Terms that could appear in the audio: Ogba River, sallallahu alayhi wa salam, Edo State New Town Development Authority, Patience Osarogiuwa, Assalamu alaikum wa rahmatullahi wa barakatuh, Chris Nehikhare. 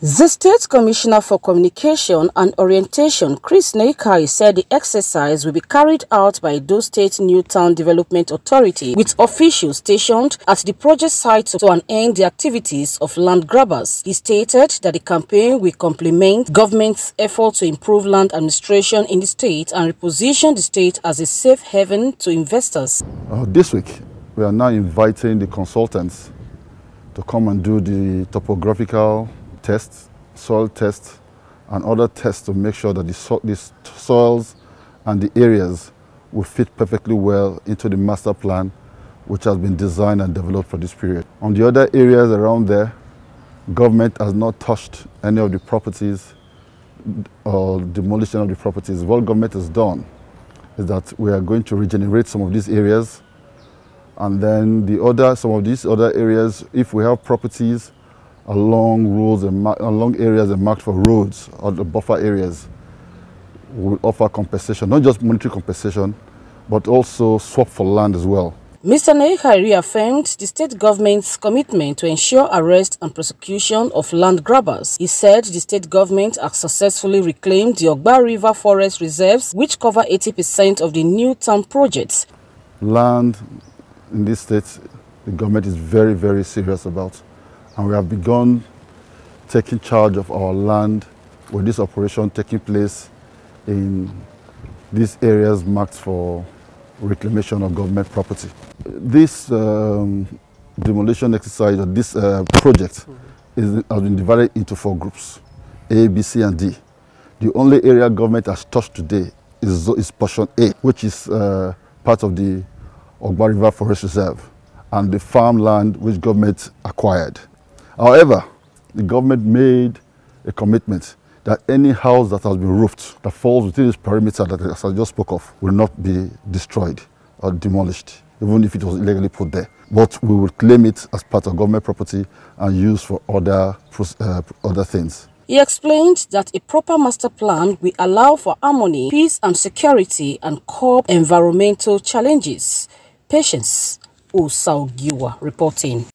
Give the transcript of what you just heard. The State Commissioner for Communication and Orientation, Chris Nehikhare, said the exercise will be carried out by Edo State New Town Development Authority with officials stationed at the project site to end the activities of land grabbers. He stated that the campaign will complement government's effort to improve land administration in the state and reposition the state as a safe haven to investors. This week, we are now inviting the consultants to come and do the topographical tests, soil tests, and other tests to make sure that the soils and the areas will fit perfectly well into the master plan, which has been designed and developed for this period. On the other areas around there, government has not touched any of the properties or demolition of the properties. What government has done is that we are going to regenerate some of these areas, and then some of these other areas, if we have properties along areas and marked for roads or the buffer areas, will offer compensation, not just monetary compensation, but also swap for land as well. Mr. Nehikhare reaffirmed the state government's commitment to ensure arrest and prosecution of land grabbers. He said the state government has successfully reclaimed the Ogba River forest reserves, which cover 80% of the new town projects. Land in this state, the government is very, very serious about. And we have begun taking charge of our land with this operation taking place in these areas marked for reclamation of government property. This demolition exercise, or this project, has been divided into 4 groups, A, B, C, and D. The only area government has touched today is portion A, which is part of the Ogba River Forest Reserve and the farmland which government acquired. However, the government made a commitment that any house that has been roofed that falls within this perimeter that I just spoke of will not be destroyed or demolished, even if it was illegally put there. But we will claim it as part of government property and use for other things. He explained that a proper master plan will allow for harmony, peace and security, and curb environmental challenges. Patience Osarogiuwa reporting.